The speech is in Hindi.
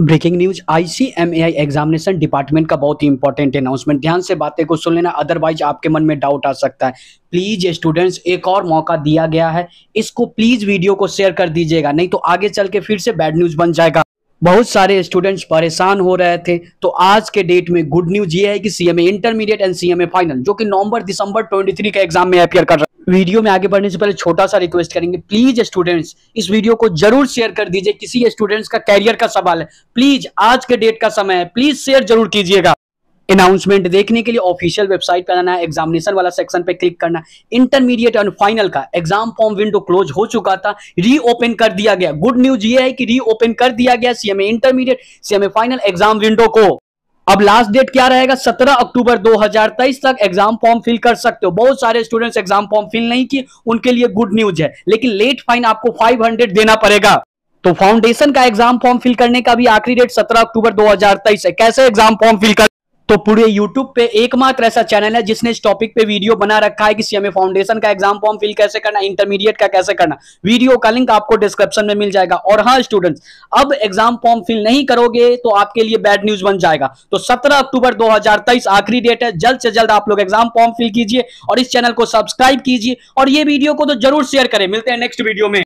Breaking news ICMAI examination department का बहुत ही इंपॉर्टेंट अनाउंसमेंट। ध्यान से बातें को सुन लेना, अदरवाइज आपके मन में डाउट आ सकता है। प्लीज स्टूडेंट्स, एक और मौका दिया गया है, इसको प्लीज वीडियो को शेयर कर दीजिएगा, नहीं तो आगे चल के फिर से बैड न्यूज बन जाएगा। बहुत सारे स्टूडेंट्स परेशान हो रहे थे, तो आज के डेट में गुड न्यूज ये है कि CMA intermediate and CMA final जो कि नवंबर दिसंबर 23 के एग्जाम में अपियर कर रहा है। वीडियो में आगे बढ़ने से पहले छोटा सा रिक्वेस्ट करेंगे, प्लीज स्टूडेंट्स इस वीडियो को जरूर शेयर कर दीजिए। किसी स्टूडेंट्स का कैरियर का सवाल है, प्लीज आज के डेट का समय है, प्लीज शेयर जरूर कीजिएगा। अनाउंसमेंट देखने के लिए ऑफिशियल वेबसाइट पर आना है, एग्जामिनेशन वाला सेक्शन पे क्लिक करना। इंटरमीडिएट एंड फाइनल का एग्जाम फॉर्म विंडो क्लोज हो चुका था, रीओपन कर दिया गया। गुड न्यूज ये है कि रीओपन कर दिया गया CMA intermediate CMA final exam window को। अब लास्ट डेट क्या रहेगा? 17 अक्टूबर 2023 तक एग्जाम फॉर्म फिल कर सकते हो। बहुत सारे स्टूडेंट्स एग्जाम फॉर्म फिल नहीं किए, उनके लिए गुड न्यूज है, लेकिन लेट फाइन आपको 500 देना पड़ेगा। तो फाउंडेशन का एग्जाम फॉर्म फिल करने का भी आखिरी डेट 17 अक्टूबर 2023 है। कैसे एग्जाम फॉर्म फिल कर? तो पूरे YouTube पे एकमात्र ऐसा चैनल है जिसने इस टॉपिक पे वीडियो बना रखा है कि CMA फाउंडेशन का एग्जाम फॉर्म फिल कैसे करना, इंटरमीडिएट का कैसे करना। वीडियो का लिंक आपको डिस्क्रिप्शन में मिल जाएगा। और हाँ स्टूडेंट्स, अब एग्जाम फॉर्म फिल नहीं करोगे तो आपके लिए बैड न्यूज बन जाएगा। तो 17 अक्टूबर 2023 आखिरी डेट है, जल्द से जल्द आप लोग एग्जाम फॉर्म फिल कीजिए और इस चैनल को सब्सक्राइब कीजिए और ये वीडियो को तो जरूर शेयर करें। मिलते हैं नेक्स्ट वीडियो में।